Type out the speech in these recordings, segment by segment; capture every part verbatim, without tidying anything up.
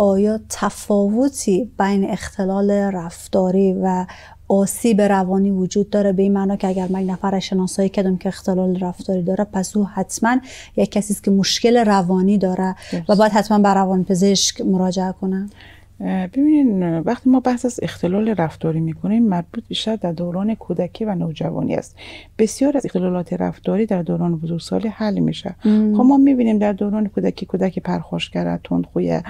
آیا تفاوتی بین اختلال رفتاری و آسیب روانی وجود داره؟ به این معنا که اگر من نفر شناسایی کردم که اختلال رفتاری داره، پس او حتما یک کسی است که مشکل روانی داره و باید حتما به روانپزشک مراجعه کنه. ببینین وقتی ما بحث از اختلال رفتاری میکنیم، مربوط بیشتر در دوران کودکی و نوجوانی است. بسیار از اختلالات رفتاری در دوران بزرگسالی حل میشه. خب ما میبینیم در دوران کودکی کودک پرخاشگره، تندخویه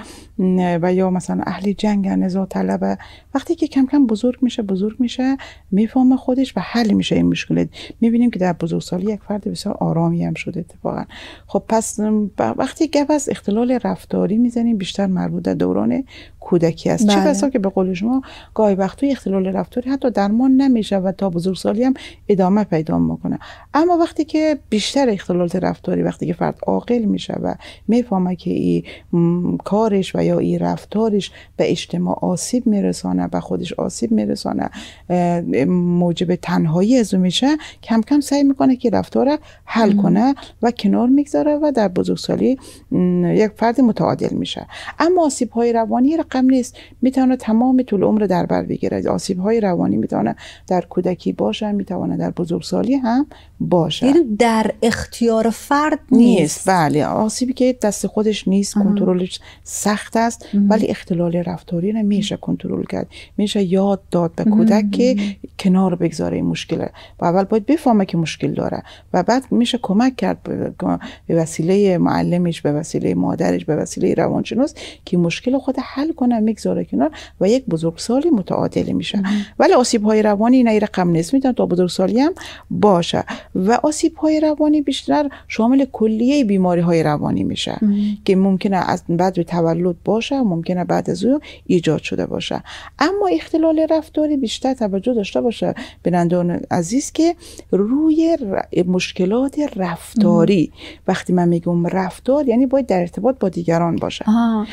و یا مثلا اهل جنگ، نزاع طلبه. وقتی که کم کم بزرگ میشه بزرگ میشه میفهمه خودش و حل میشه این مشکل. میبینیم که در بزرگسالی یک فرد بسیار آرامی هم شده اتفاقا. خب پس وقتی گپ از اختلال رفتاری میزنیم، بیشتر مربوط در دوران کودکی است. بله. چه بسا که به قول شما گاهی وقتوی اختلال رفتاری حتی درمان نمیشه و تا بزرگسالی هم ادامه پیدا میکنه. اما وقتی که بیشتر اختلالات رفتاری، وقتی که فرد عاقل میشه و میفهمه که این کارش و یا این رفتارش به اجتماع آسیب میرسانه و خودش آسیب میرسانه، موجب تنهایی از او میشه، کم کم سعی میکنه که رفتار حل ام. کنه و کنار میگذاره و در بزرگسالی یک فرد متعادل میشه. اما آسیب های روانی رقم نیست، میتونه تمام طول عمر در بر بگیره. آسیب های روانی میتونه در کودکی باشه، میتونه در بزرگسالی هم باشه. یعنی در اختیار فرد نیست. نیست. بله، آسیبی که دست خودش نیست، کنترلش سخت است. ولی اختلال رفتاری رو میشه کنترل کرد. میشه یاد داد به کودک که کنار بگذاره این مشکله. و اول باید بفهمه که مشکل داره و بعد میشه کمک کرد به وسیله معلمش، به وسیله مادرش، به وسیله روانشناس که مشکل خود حل کنه، میگذاره کنار و یک بزرگسالی متعادل میشه. ولی آسیب های روانی نه رقم نیست، میتونه تا بزرگسالی هم باشه. و آسیب های روانی بیشتر شامل کلیه بیماری های روانی میشه ام. که ممکنه از بعد تولد باشه، ممکنه بعد از اون ایجاد شده باشه. اما اختلال رفتاری بیشتر توجه داشته باشه بینندگان عزیز که روی مشکلات رفتاری ام. وقتی من میگم رفتار، یعنی باید در ارتباط با دیگران باشه. آه.